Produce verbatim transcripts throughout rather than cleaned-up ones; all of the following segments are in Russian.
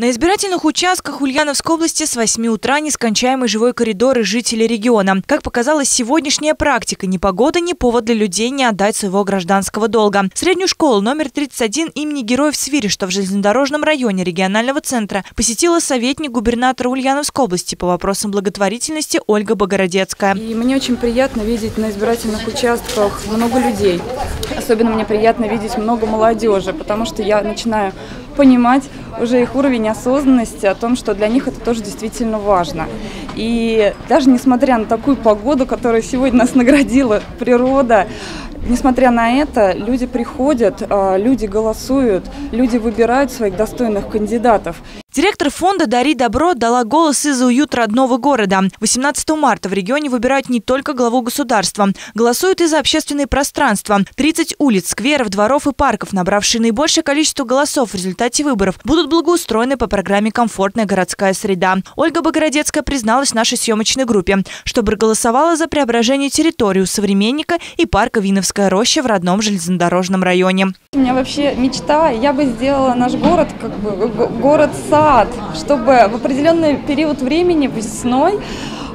На избирательных участках Ульяновской области с восьми утра нескончаемый живой коридор и жители региона. Как показала сегодняшняя практика, ни погода, ни повод для людей не отдать своего гражданского долга. Среднюю школу номер тридцать один имени Героев Свири, что в железнодорожном районе регионального центра, посетила советник губернатора Ульяновской области по вопросам благотворительности Ольга Богородецкая. И мне очень приятно видеть на избирательных участках много людей. Особенно мне приятно видеть много молодежи, потому что я начинаю понимать уже их уровень осознанности о том, что для них это тоже действительно важно. И даже несмотря на такую погоду, которая сегодня нас наградила, природа, несмотря на это, люди приходят, люди голосуют, люди выбирают своих достойных кандидатов. Директор фонда «Дари добро» дала голос из-за уют родного города. восемнадцатого марта в регионе выбирают не только главу государства. Голосуют и за общественные пространства. тридцать улиц, скверов, дворов и парков, набравшие наибольшее количество голосов в результате выборов, будут благоустроены по программе «Комфортная городская среда». Ольга Богородецкая призналась нашей съемочной группе, что проголосовала за преображение территории у «Современника» и парка «Виновская роща» в родном железнодорожном районе. У меня вообще мечта, я бы сделала наш город, как бы, город-сад, чтобы в определенный период времени, весной,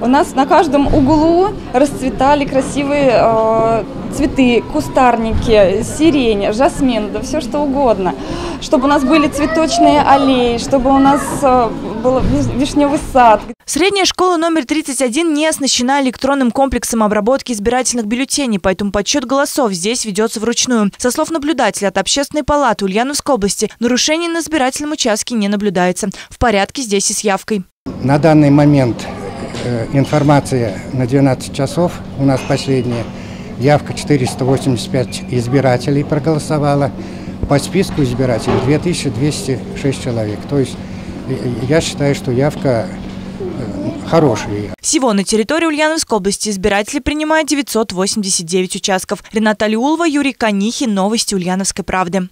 у нас на каждом углу расцветали красивые э, цветы, кустарники, сирень, жасмин, да все что угодно. Чтобы у нас были цветочные аллеи, чтобы у нас э, был вишневый сад. Средняя школа номер тридцать один не оснащена электронным комплексом обработки избирательных бюллетеней, поэтому подсчет голосов здесь ведется вручную. Со слов наблюдателя от Общественной палаты Ульяновской области, нарушений на избирательном участке не наблюдается. В порядке здесь и с явкой. На данный момент информация на двенадцать часов у нас последняя. Явка четыреста восемьдесят пять избирателей проголосовала. По списку избирателей две тысячи двести шесть человек. То есть я считаю, что явка хорошие. Всего на территории Ульяновской области избиратели принимают девятьсот восемьдесят девять участков. Рената Лиулова, Юрий Канихе, новости Ульяновской правды.